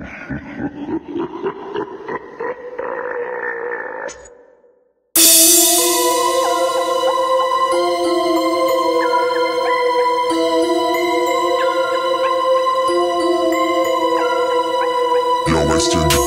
Question.